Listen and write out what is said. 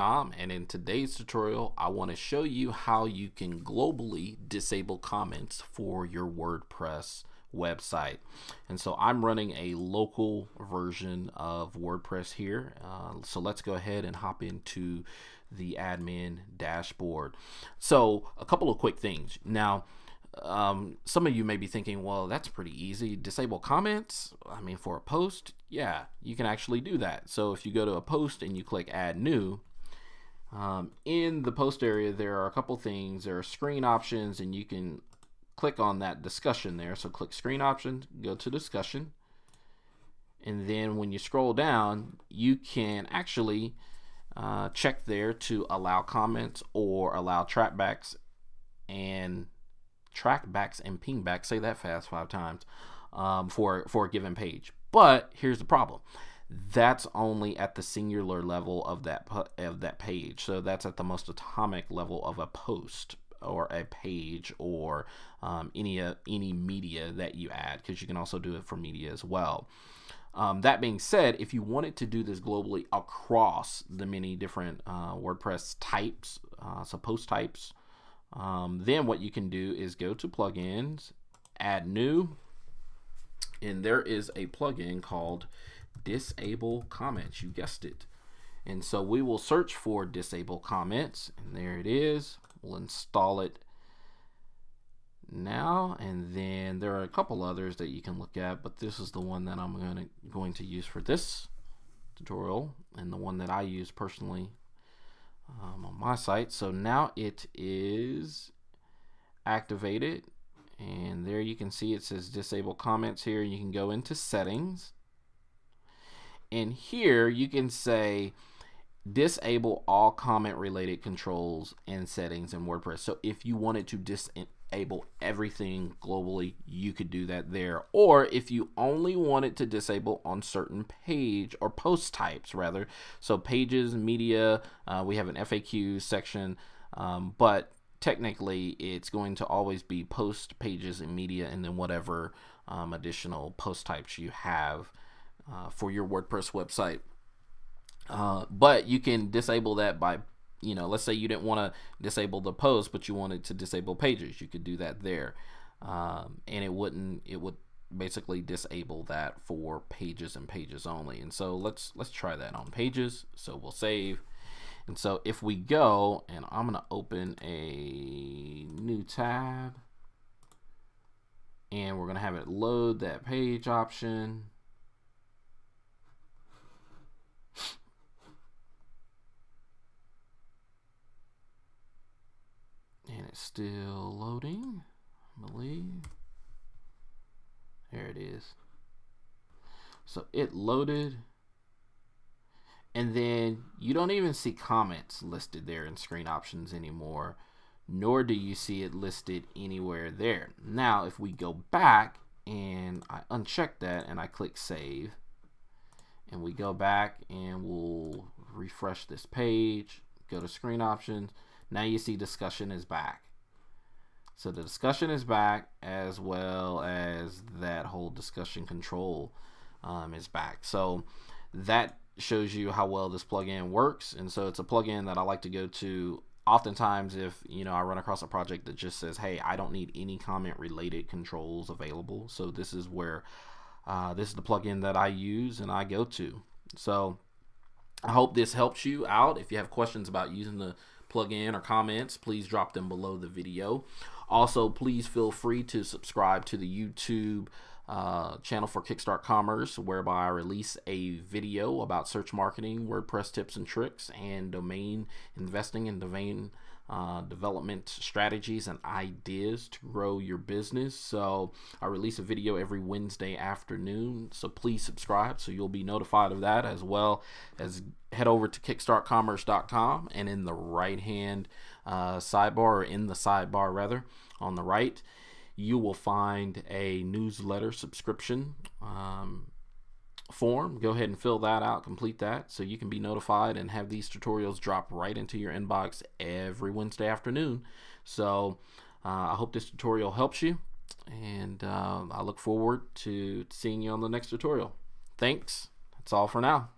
WordPress.com, and in today's tutorial I want to show you how you can globally disable comments for your WordPress website. And so I'm running a local version of WordPress here, so let's go ahead and hop into the admin dashboard. So a couple of quick things. Now some of you may be thinking, well, that's pretty easy. Disable comments, I mean, for a post? Yeah, you can actually do that. So if you go to a post and you click add new, in the post area there are a couple things. There are screen options, and you can click on that discussion there. So click screen options, go to discussion, and then when you scroll down you can actually check there to allow comments or allow trackbacks and pingbacks, say that fast 5 times, for a given page. But here's the problem. That's only at the singular level of that page. So that's at the most atomic level of a post or a page or any media that you add, because you can also do it for media as well. That being said, if you wanted to do this globally across the many different WordPress types, so post types, then what you can do is go to plugins, add new, and there is a plugin called Disable Comments. You guessed it. And so we will search for Disable Comments, and there it is. We'll install it now, and then there are a couple others that you can look at, but this is the one that I'm going to use for this tutorial, and the one that I use personally on my site. So now it is activated, and there you can see it says disable comments here. You can go into settings, and here you can say disable all comment related controls and settings in WordPress. So if you wanted to disable everything globally, you could do that there. Or if you only wanted to disable on certain page or post types, rather, so pages, media, we have an FAQ section, but technically it's going to always be post, pages, and media, and then whatever additional post types you have for your WordPress website. But you can disable that by, you know, let's say you didn't want to disable the post, but you wanted to disable pages. You could do that there, and it would basically disable that for pages and pages only. And so let's try that on pages. So we'll save, and so if we go, and I'm gonna open a new tab, and we're gonna have it load that page option. And it's still loading, I believe. There it is. So it loaded, and then you don't even see comments listed there in screen options anymore, nor do you see it listed anywhere there. Now if we go back and I uncheck that and I click save, and we go back and we'll refresh this page, go to screen options. Now you see discussion is back. So the discussion is back, as well as that whole discussion control is back. So that shows you how well this plugin works. And so it's a plugin that I like to go to oftentimes if, you know, I run across a project that just says, hey, I don't need any comment related controls available. So this is where this is the plugin that I use and I go to. So I hope this helps you out. If you have questions about using the plugin or comments, please drop them below the video. Also, please feel free to subscribe to the YouTube channel for Kickstart Commerce, whereby I release a video about search marketing, WordPress tips and tricks, and domain investing and domain development strategies and ideas to grow your business. So I release a video every Wednesday afternoon, so please subscribe so you'll be notified of that, as well as head over to KickstartCommerce.com, and in the right hand sidebar, or in the sidebar rather, on the right, you will find a newsletter subscription form. Go ahead and fill that out, complete that, so you can be notified and have these tutorials drop right into your inbox every Wednesday afternoon. So I hope this tutorial helps you, and I look forward to seeing you on the next tutorial. Thanks. That's all for now.